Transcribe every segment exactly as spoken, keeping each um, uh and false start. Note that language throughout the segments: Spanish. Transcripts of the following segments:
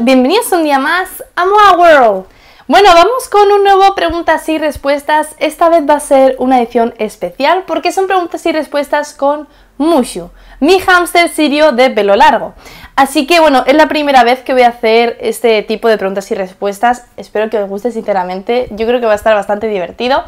Bienvenidos un día más a MOA's World. Bueno, vamos con un nuevo preguntas y respuestas. Esta vez va a ser una edición especial porque son preguntas y respuestas con Mushu, mi hamster sirio de pelo largo. Así que bueno, es la primera vez que voy a hacer este tipo de preguntas y respuestas. Espero que os guste sinceramente, yo creo que va a estar bastante divertido.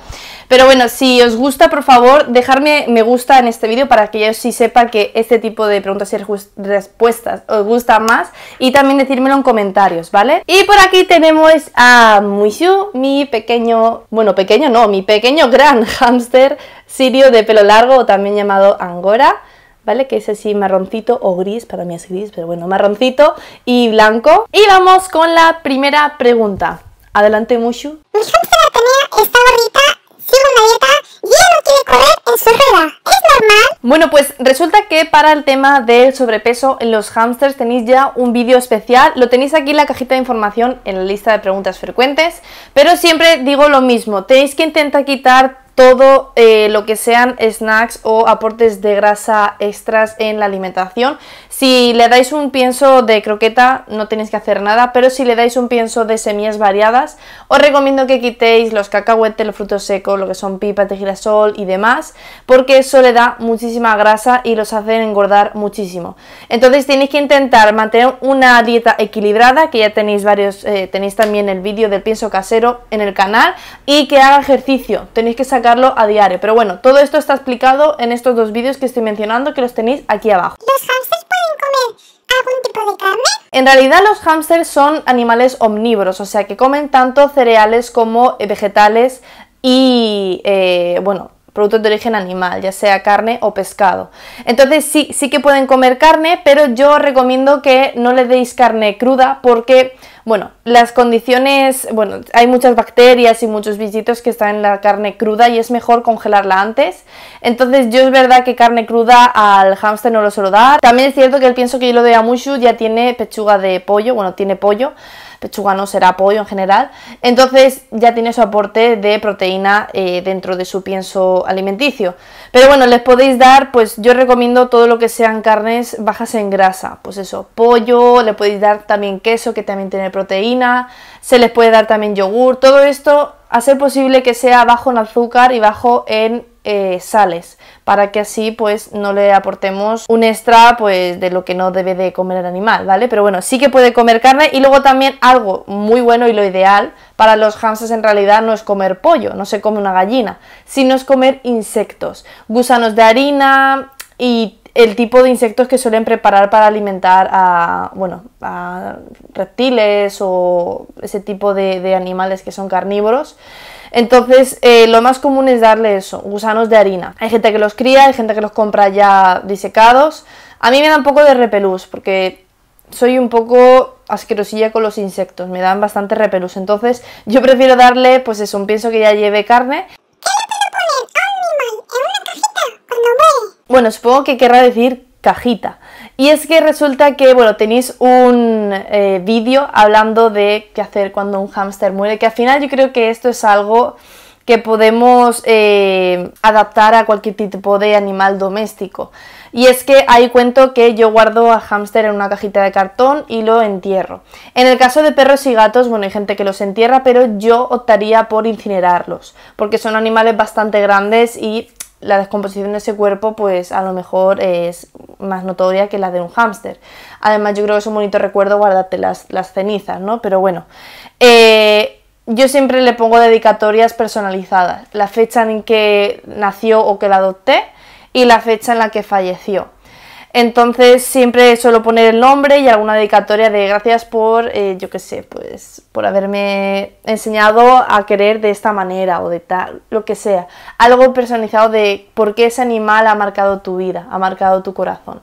Pero bueno, si os gusta, por favor, dejadme me gusta en este vídeo para que yo sí sepa que este tipo de preguntas y respuestas os gusta más. Y también decírmelo en comentarios, ¿vale? Y por aquí tenemos a Mushu, mi pequeño... Bueno, pequeño no, mi pequeño gran hámster sirio de pelo largo o también llamado angora, ¿vale? Que es así marroncito o gris, para mí es gris, pero bueno, marroncito y blanco. Y vamos con la primera pregunta. Adelante, Mushu. Mi hámster Atenea está gordita, sigue una dieta y ella no quiere correr en su rueda. ¿Es normal? Bueno, pues resulta que para el tema del sobrepeso en los hámsters tenéis ya un vídeo especial. Lo tenéis aquí en la cajita de información en la lista de preguntas frecuentes. Pero siempre digo lo mismo, tenéis que intentar quitar todo eh, lo que sean snacks o aportes de grasa extras en la alimentación. Si le dais un pienso de croqueta no tenéis que hacer nada, pero si le dais un pienso de semillas variadas, os recomiendo que quitéis los cacahuetes, los frutos secos, lo que son pipas de girasol y demás, porque eso le da muchísima grasa y los hace engordar muchísimo. Entonces tenéis que intentar mantener una dieta equilibrada, que ya tenéis varios, eh, tenéis también el vídeo del pienso casero en el canal, y que haga ejercicio, tenéis que sacar a diario, pero bueno, todo esto está explicado en estos dos vídeos que estoy mencionando, que los tenéis aquí abajo. ¿Los hámsters pueden comer algún tipo de carne? En realidad los hámsters son animales omnívoros, o sea que comen tanto cereales como vegetales y eh, bueno, productos de origen animal, ya sea carne o pescado. Entonces sí, sí que pueden comer carne, pero yo os recomiendo que no le deis carne cruda porque, bueno, las condiciones, bueno, hay muchas bacterias y muchos bichitos que están en la carne cruda y es mejor congelarla antes. Entonces yo es verdad que carne cruda al hámster no lo suelo dar. También es cierto que el pienso que yo lo doy a Mushu ya tiene pechuga de pollo, bueno, tiene pollo, pechuga no, será pollo en general, entonces ya tiene su aporte de proteína eh, dentro de su pienso alimenticio. Pero bueno, les podéis dar, pues yo recomiendo todo lo que sean carnes bajas en grasa, pues eso, pollo, le podéis dar también queso que también tiene proteína, se les puede dar también yogur, todo esto a ser posible que sea bajo en azúcar y bajo en eh, sales, para que así pues no le aportemos un extra pues de lo que no debe de comer el animal, ¿vale? Pero bueno, sí que puede comer carne. Y luego también algo muy bueno y lo ideal para los hamsters en realidad no es comer pollo, no se come una gallina, sino es comer insectos, gusanos de harina y el tipo de insectos que suelen preparar para alimentar a, bueno, a reptiles o ese tipo de, de animales que son carnívoros. Entonces eh, lo más común es darle eso, gusanos de harina. Hay gente que los cría, hay gente que los compra ya disecados. A mí me da un poco de repelús porque soy un poco asquerosilla con los insectos, me dan bastante repelús. Entonces yo prefiero darle pues eso, un pienso que ya lleve carne. Bueno, supongo que querrá decir cajita. Y es que resulta que, bueno, tenéis un eh, vídeo hablando de qué hacer cuando un hámster muere, que al final yo creo que esto es algo que podemos eh, adaptar a cualquier tipo de animal doméstico. Y es que ahí cuento que yo guardo a hámster en una cajita de cartón y lo entierro. En el caso de perros y gatos, bueno, hay gente que los entierra, pero yo optaría por incinerarlos, porque son animales bastante grandes y la descomposición de ese cuerpo pues a lo mejor es más notoria que la de un hámster. Además yo creo que es un bonito recuerdo guardarte las, las cenizas, ¿no? Pero bueno, eh, yo siempre le pongo dedicatorias personalizadas, la fecha en que nació o que la adopté y la fecha en la que falleció. Entonces siempre suelo poner el nombre y alguna dedicatoria de gracias por, eh, yo qué sé, pues por haberme enseñado a querer de esta manera o de tal, lo que sea. Algo personalizado de por qué ese animal ha marcado tu vida, ha marcado tu corazón.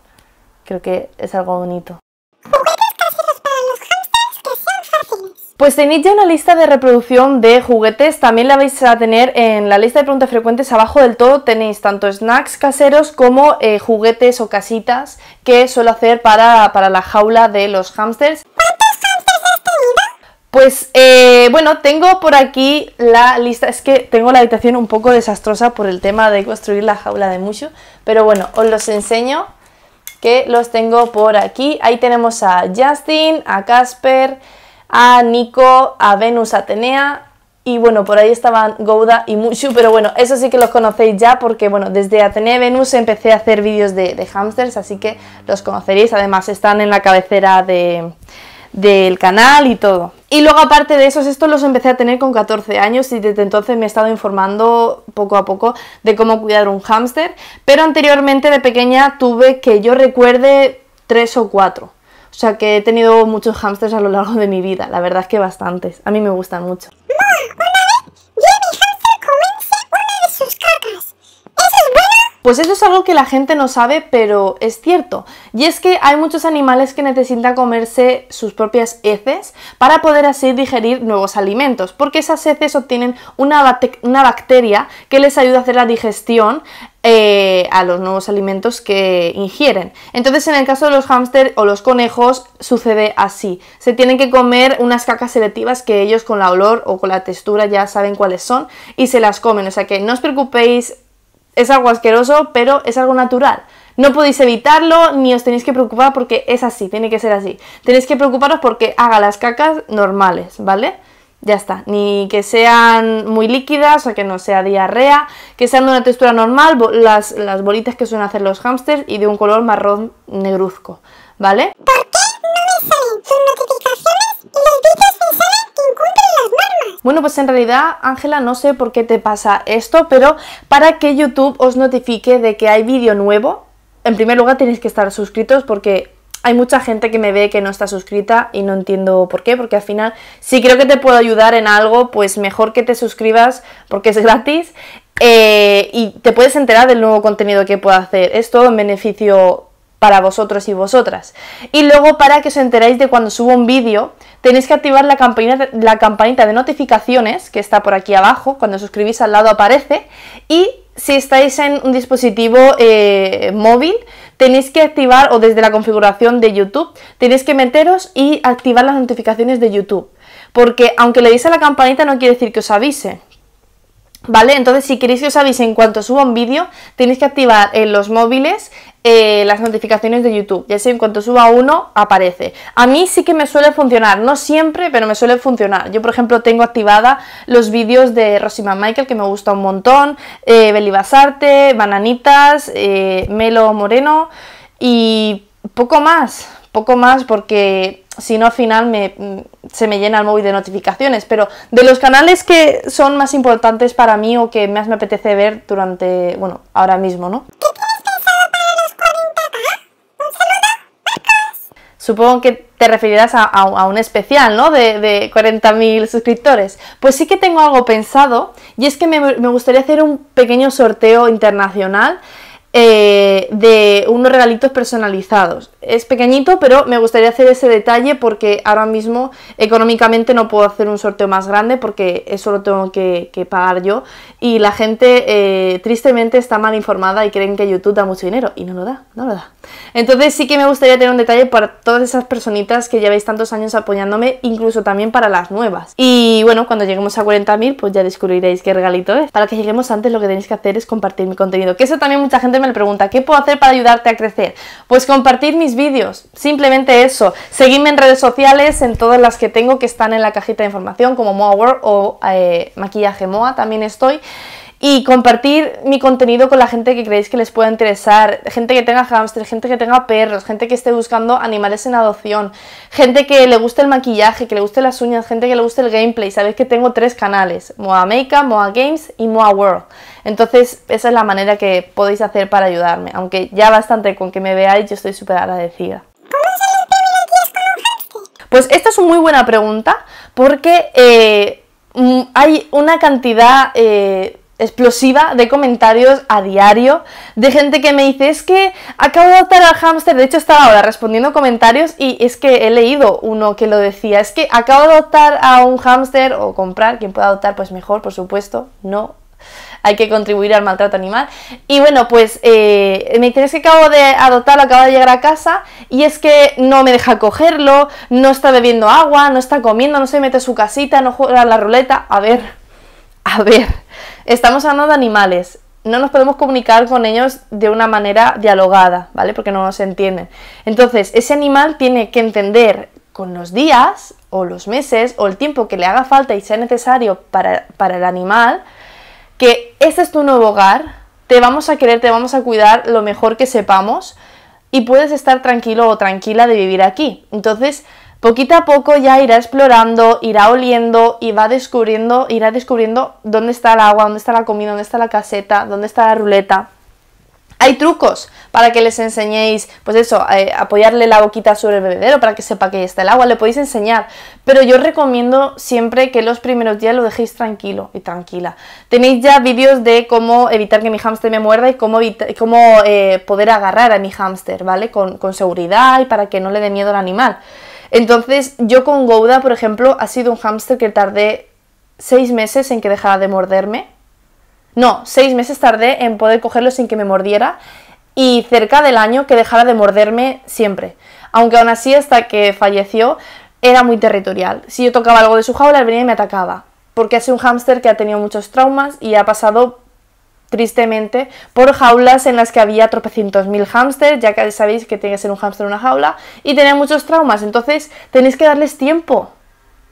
Creo que es algo bonito. Juguetes caseros para los hámsters que sean fáciles. Pues tenéis ya una lista de reproducción de juguetes, también la vais a tener en la lista de preguntas frecuentes. Abajo del todo tenéis tanto snacks caseros como eh, juguetes o casitas que suelo hacer para, para la jaula de los hámsters. ¿Cuántos hámsters has tenido? Pues eh, bueno, tengo por aquí la lista, es que tengo la habitación un poco desastrosa por el tema de construir la jaula de Mushu, pero bueno, os los enseño que los tengo por aquí. Ahí tenemos a Justin, a Casper, a Nico, a Venus Atenea y bueno, por ahí estaban Gouda y Mushu, pero bueno, eso sí que los conocéis ya porque bueno, desde Atenea y Venus empecé a hacer vídeos de, de hamsters, así que los conoceréis, además están en la cabecera de, del canal y todo. Y luego aparte de esos, estos los empecé a tener con catorce años y desde entonces me he estado informando poco a poco de cómo cuidar un hámster, pero anteriormente de pequeña tuve, que yo recuerde, tres o cuatro. O sea que he tenido muchos hámsters a lo largo de mi vida, la verdad es que bastantes, a mí me gustan mucho. Una vez yo a mi hámster comerse una de sus cacas. ¿Eso es bueno? Pues eso es algo que la gente no sabe, pero es cierto. Y es que hay muchos animales que necesitan comerse sus propias heces para poder así digerir nuevos alimentos, porque esas heces obtienen una, bacter- una bacteria que les ayuda a hacer la digestión Eh, a los nuevos alimentos que ingieren. Entonces en el caso de los hámsters o los conejos sucede así, se tienen que comer unas cacas selectivas que ellos con la olor o con la textura ya saben cuáles son y se las comen, o sea que no os preocupéis, es algo asqueroso pero es algo natural, no podéis evitarlo ni os tenéis que preocupar porque es así, tiene que ser así, tenéis que preocuparos porque haga las cacas normales, ¿vale? Ya está, ni que sean muy líquidas, o que no sea diarrea, que sean de una textura normal, las, las bolitas que suelen hacer los hámsters y de un color marrón negruzco, ¿vale? ¿Por qué no me salen sus notificaciones y los vídeos me salen que incumplen las normas? Bueno, pues en realidad, Ángela, no sé por qué te pasa esto, pero para que YouTube os notifique de que hay vídeo nuevo, en primer lugar tenéis que estar suscritos porque hay mucha gente que me ve que no está suscrita y no entiendo por qué, porque al final si creo que te puedo ayudar en algo, pues mejor que te suscribas porque es gratis eh, y te puedes enterar del nuevo contenido que puedo hacer. Es todo en beneficio para vosotros y vosotras. Y luego para que os enteréis de cuando subo un vídeo, tenéis que activar la campanita, la campanita de notificaciones que está por aquí abajo, cuando os suscribís al lado aparece, y si estáis en un dispositivo eh, móvil, tenéis que activar, o desde la configuración de YouTube, tenéis que meteros y activar las notificaciones de YouTube. Porque aunque le deis a la campanita no quiere decir que os avise, ¿vale? Entonces si queréis que os avise en cuanto suba un vídeo, tenéis que activar en los móviles eh, las notificaciones de YouTube. Ya sea en cuanto suba uno, aparece. A mí sí que me suele funcionar, no siempre, pero me suele funcionar. Yo, por ejemplo, tengo activada los vídeos de Rosy McMichael, que me gusta un montón, eh, Belibasarte, Bananitas, eh, Melo Moreno y poco más, poco más porque si no al final me, se me llena el móvil de notificaciones, pero de los canales que son más importantes para mí o que más me apetece ver durante, bueno, ahora mismo, ¿no? ¿Qué tienes pensado para los cuarenta K? ¡Un saludo, Marcos! Supongo que te referirás a, a, a un especial, ¿no? De, de cuarenta mil suscriptores. Pues sí que tengo algo pensado y es que me, me gustaría hacer un pequeño sorteo internacional Eh, de unos regalitos personalizados. Es pequeñito, pero me gustaría hacer ese detalle porque ahora mismo económicamente no puedo hacer un sorteo más grande porque eso lo tengo que, que pagar yo y la gente eh, tristemente está mal informada y creen que YouTube da mucho dinero y no lo da, no lo da. Entonces sí que me gustaría tener un detalle para todas esas personitas que lleváis tantos años apoyándome, incluso también para las nuevas. Y bueno, cuando lleguemos a cuarenta mil pues ya descubriréis qué regalito es. Para que lleguemos antes lo que tenéis que hacer es compartir mi contenido, que eso también mucha gente me pregunta, ¿qué puedo hacer para ayudarte a crecer? Pues compartir mis vídeos, simplemente eso. Seguidme en redes sociales, en todas las que tengo que están en la cajita de información, como MOA World o eh, Maquillaje MOA, también estoy. Y compartir mi contenido con la gente que creéis que les pueda interesar, gente que tenga hámsters, gente que tenga perros, gente que esté buscando animales en adopción, gente que le guste el maquillaje, que le guste las uñas, gente que le guste el gameplay. Sabéis que tengo tres canales, Moa Makeup, Moa Games y Moa World. Entonces esa es la manera que podéis hacer para ayudarme, aunque ya bastante con que me veáis yo estoy súper agradecida. Pues esta es una muy buena pregunta porque eh, hay una cantidad Eh, explosiva de comentarios a diario, de gente que me dice, es que acabo de adoptar al hámster, de hecho estaba ahora respondiendo comentarios y es que he leído uno que lo decía, es que acabo de adoptar a un hámster, o comprar, quien pueda adoptar pues mejor, por supuesto, no hay que contribuir al maltrato animal. Y bueno, pues eh, me dice, es que acabo de adoptarlo, acabo de llegar a casa y es que no me deja cogerlo, no está bebiendo agua, no está comiendo, no se mete a su casita, no juega a la ruleta. A ver, a ver, estamos hablando de animales, no nos podemos comunicar con ellos de una manera dialogada, ¿vale? Porque no nos entienden. Entonces, ese animal tiene que entender con los días, o los meses, o el tiempo que le haga falta y sea necesario para, para el animal, que este es tu nuevo hogar, te vamos a querer, te vamos a cuidar lo mejor que sepamos y puedes estar tranquilo o tranquila de vivir aquí. Entonces, poquito a poco ya irá explorando, irá oliendo y va descubriendo, irá descubriendo dónde está el agua, dónde está la comida, dónde está la caseta, dónde está la ruleta. Hay trucos para que les enseñéis, pues eso, eh, apoyarle la boquita sobre el bebedero para que sepa que está el agua, le podéis enseñar, pero yo recomiendo siempre que los primeros días lo dejéis tranquilo y tranquila. Tenéis ya vídeos de cómo evitar que mi hámster me muerda y cómo, cómo eh, poder agarrar a mi hámster, ¿vale? Con, con seguridad y para que no le dé miedo al animal. Entonces, yo con Gouda, por ejemplo, ha sido un hámster que tardé seis meses en que dejara de morderme. No, seis meses tardé en poder cogerlo sin que me mordiera y cerca del año que dejara de morderme siempre. Aunque aún así, hasta que falleció, era muy territorial. Si yo tocaba algo de su jaula, él venía y me atacaba. Porque ha sido un hámster que ha tenido muchos traumas y ha pasado, tristemente, por jaulas en las que había tropecientos mil hámsters, ya que sabéis que tiene que ser un hámster en una jaula, y tenía muchos traumas. Entonces, tenéis que darles tiempo.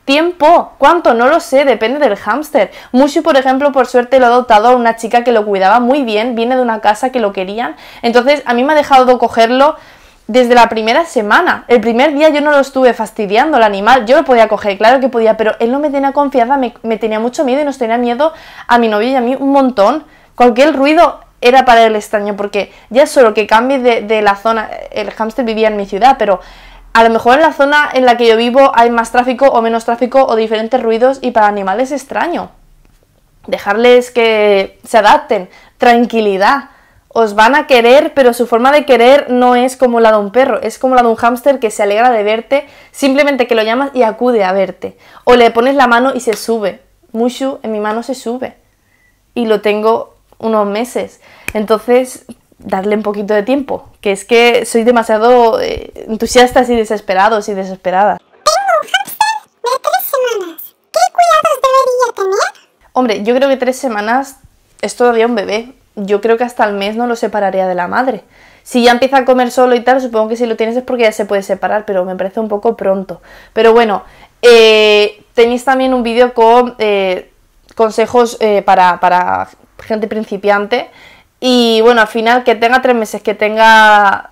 Tiempo, ¿cuánto? No lo sé, depende del hámster. Mushu, por ejemplo, por suerte lo ha adoptado a una chica que lo cuidaba muy bien, viene de una casa que lo querían, entonces a mí me ha dejado cogerlo desde la primera semana. El primer día yo no lo estuve fastidiando al animal, yo lo podía coger, claro que podía, pero él no me tenía confianza, me, me tenía mucho miedo y nos tenía miedo a mi novio y a mí un montón. Cualquier ruido era para él extraño, porque ya solo que cambie de, de la zona, el hámster vivía en mi ciudad, pero a lo mejor en la zona en la que yo vivo hay más tráfico o menos tráfico o diferentes ruidos y para animales es extraño. Dejarles que se adapten. Tranquilidad. Os van a querer, pero su forma de querer no es como la de un perro, es como la de un hámster que se alegra de verte, simplemente que lo llamas y acude a verte. O le pones la mano y se sube. Mushu en mi mano se sube. Y lo tengo unos meses. Entonces, darle un poquito de tiempo, que es que sois demasiado eh, entusiastas y desesperados y desesperadas. Tengo un hámster de tres semanas. ¿Qué cuidados debería tener? Hombre, yo creo que tres semanas es todavía un bebé. Yo creo que hasta el mes no lo separaría de la madre. Si ya empieza a comer solo y tal, supongo que si lo tienes es porque ya se puede separar, pero me parece un poco pronto. Pero bueno, eh, tenéis también un vídeo con eh, consejos eh, para, para gente principiante. Y bueno, al final que tenga tres meses, que tenga,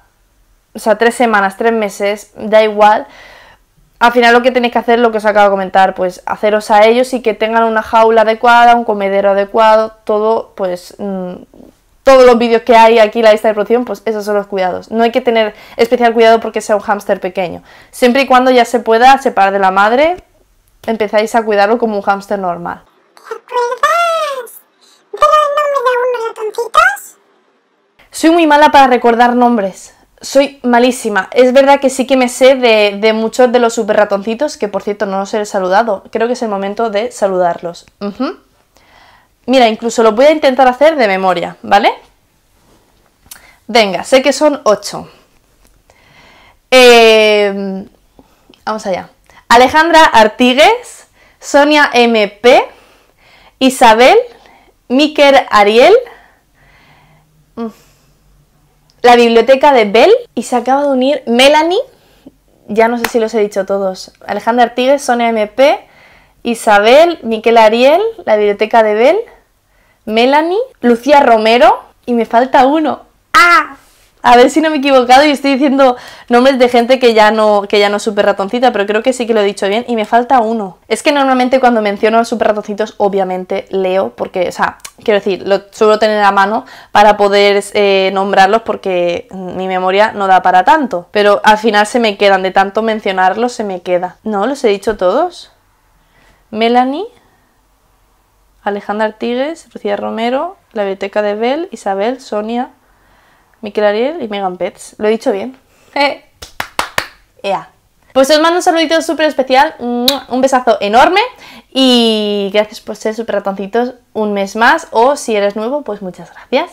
o sea, tres semanas, tres meses, da igual. Al final lo que tenéis que hacer, lo que os acabo de comentar, pues haceros a ellos y que tengan una jaula adecuada, un comedero adecuado, todo, pues, mmm, todos los vídeos que hay aquí en la lista de producción, pues esos son los cuidados. No hay que tener especial cuidado porque sea un hámster pequeño. Siempre y cuando ya se pueda separar de la madre, empezáis a cuidarlo como un hámster normal. Soy muy mala para recordar nombres, soy malísima. Es verdad que sí que me sé de, de muchos de los super ratoncitos, que por cierto no los he saludado, creo que es el momento de saludarlos. Uh-huh. Mira, incluso lo voy a intentar hacer de memoria, ¿vale? Venga, sé que son ocho. Eh, vamos allá. Alejandra Artigues, Sonia M P, Isabel Miquer Ariel, mm. La Biblioteca de Belle, y se acaba de unir Melanie, ya no sé si los he dicho todos, Alejandra Artigues, Sonia M P, Isabel, Miquel Ariel, La Biblioteca de Belle, Melanie, Lucía Romero, y me falta uno. ¡Ah! A ver si no me he equivocado y estoy diciendo nombres de gente que ya no, que ya no es super ratoncita, pero creo que sí que lo he dicho bien, y me falta uno. Es que normalmente cuando menciono los super ratoncitos, obviamente leo, porque, o sea, quiero decir, lo suelo tener a mano para poder eh, nombrarlos porque mi memoria no da para tanto. Pero al final se me quedan, de tanto mencionarlos se me queda. ¿No los he dicho todos? Melanie, Alejandra Artigues, Lucía Romero, La Biblioteca de Belle, Isabel, Sonia, Miquer, Ariel y Megan Pets. Lo he dicho bien. ¡Eh! ¡Ea! Pues os mando un saludito súper especial, un besazo enorme y gracias por ser súper ratoncitos un mes más, o si eres nuevo, pues muchas gracias.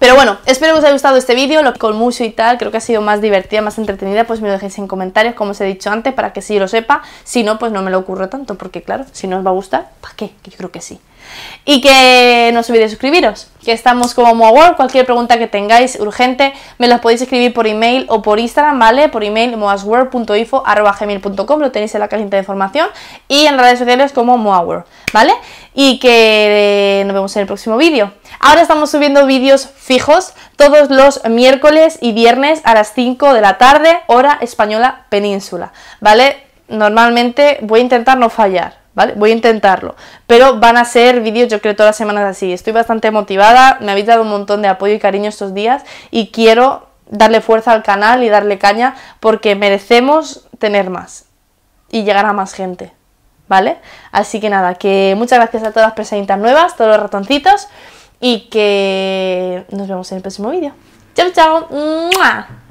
Pero bueno, espero que os haya gustado este vídeo, lo con Mushu y tal, creo que ha sido más divertida, más entretenida, pues me lo dejéis en comentarios, como os he dicho antes, para que sí lo sepa, si no, pues no me lo ocurro tanto, porque claro, si no os va a gustar, ¿para qué? Que yo creo que sí. Y que no os olvidéis suscribiros, que estamos como MOA's World, cualquier pregunta que tengáis urgente, me las podéis escribir por email o por Instagram, ¿vale? Por email, moasworld punto info arroba gmail punto com, lo tenéis en la cajita de información, y en las redes sociales como MOA's World, ¿vale? Y que nos vemos en el próximo vídeo. Ahora estamos subiendo vídeos fijos todos los miércoles y viernes a las cinco de la tarde, hora española península, ¿vale? Normalmente voy a intentar no fallar, ¿vale? Voy a intentarlo, pero van a ser vídeos yo creo todas las semanas así. Estoy bastante motivada, me habéis dado un montón de apoyo y cariño estos días y quiero darle fuerza al canal y darle caña porque merecemos tener más y llegar a más gente, ¿vale? Así que nada, que muchas gracias a todas las personitas nuevas, todos los ratoncitos y que nos vemos en el próximo vídeo. ¡Chao, chao! ¡Mua!